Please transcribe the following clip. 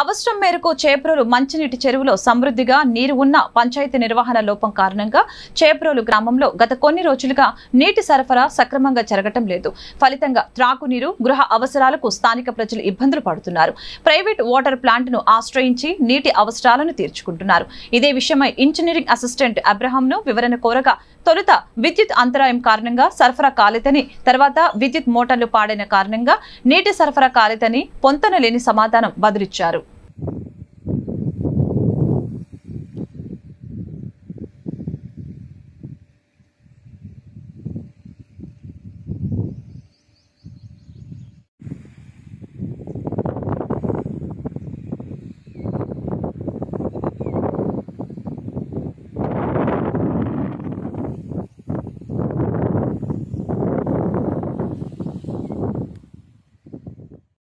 అవసరం మేరకు చేప్రోలు మంచినీటి చెరువులో సమృద్ధిగా నీరు ఉన్న పంచాయతీ నిర్వహణ లోపం కారణంగా చేప్రోలు గ్రామంలో గత కొన్ని రోజులుగా నీటి సరఫరా సక్రమంగా జరగడం లేదు. ఫలితంగా త్రాగునీరు, గృహ అవసరాలకు స్థానిక ప్రజలు ఇబ్బందులు పడుతున్నారు. ప్రైవేట్ వాటర్ ప్లాంట్ ను ఆశ్రయించి నీటి అవసరాలను తీర్చుకుంటున్నారు. ఇదే విషయమై ఇంజనీరింగ్ అసిస్టెంట్ అబ్రహాంను వివరణ కోరగా తొలుత విద్యుత్ అంతరాయం కారణంగా సరఫరా కాలేదని, తర్వాత విద్యుత్ మోటార్లు పాడైన కారణంగా నీటి సరఫరా కాలేదని పొంతన లేని సమాధానం బదులిచ్చారు.